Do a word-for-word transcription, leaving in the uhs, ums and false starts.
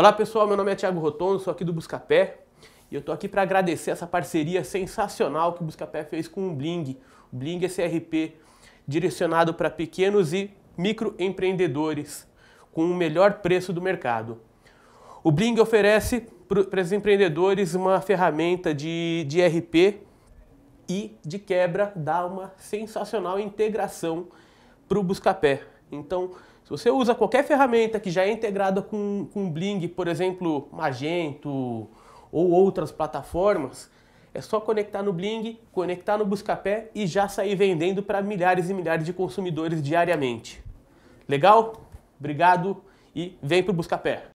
Olá pessoal, meu nome é Thiago Rotondo, sou aqui do Buscapé e eu tô aqui para agradecer essa parceria sensacional que o Buscapé fez com o Bling. O Bling é E R P direcionado para pequenos e microempreendedores com o melhor preço do mercado. O Bling oferece para os empreendedores uma ferramenta de, de E R P e de quebra dá uma sensacional integração para o Buscapé. Então, se você usa qualquer ferramenta que já é integrada com, com Bling, por exemplo, Magento ou outras plataformas, é só conectar no Bling, conectar no Buscapé e já sair vendendo para milhares e milhares de consumidores diariamente. Legal? Obrigado e vem para o Buscapé!